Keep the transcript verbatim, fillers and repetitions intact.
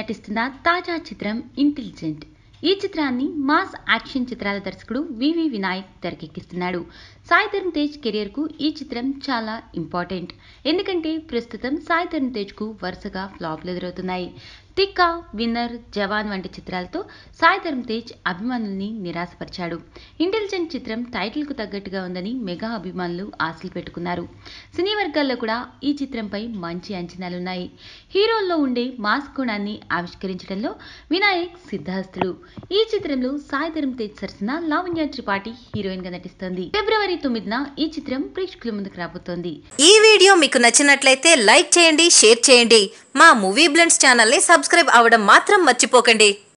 నటిస్తున్న తాజా చిత్రం ఇంటెలిజెంట్. ఈ చిత్రాన్ని మాస్ యాక్షన్ చిత్రాల దర్శకుడు వివి వినాయక్ తెరకెక్కిస్తున్నాడు. సాయి ధరమ్ తేజ్ కెరియర్కు ఈ చిత్రం చాలా ఇంపార్టెంట్. ఎందుకంటే ప్రస్తుతం సాయి ధరమ్ తేజ్కు వరుసగా ఫ్లాప్లు ఎదురవుతున్నాయి. తిక్కా, విన్నర్, జవాన్ వంటి చిత్రాలతో సాయి ధరమ్ తేజ్ అభిమానుల్ని నిరాశపరిచాడు. ఇంటెలిజెంట్ చిత్రం టైటిల్కు తగ్గట్టుగా ఉందని మెగా అభిమానులు ఆశలు పెట్టుకున్నారు. సినీ వర్గాల్లో కూడా ఈ చిత్రంపై మంచి అంచనాలున్నాయి. హీరోల్లో ఉండే మాస్ కోణాన్ని ఆవిష్కరించడంలో వినాయక్ సిద్ధాస్తుడు. ఈ చిత్రంలో సాయి ధరమ్ తేజ్ సరసన లావణ్య త్రిపాఠి హీరోయిన్ గా నటిస్తోంది. ఫిబ్రవరి తొమ్మిదిన ఈ చిత్రం ప్రేక్షకుల ముందుకు రాబోతోంది. ఈ వీడియో మీకు నచ్చినట్లయితే లైక్ చేయండి, షేర్ చేయండి. మా మూవీ బ్లెండ్స్ ఛానల్ని సబ్స్క్రైబ్ అవ్వడం మాత్రం మర్చిపోకండి.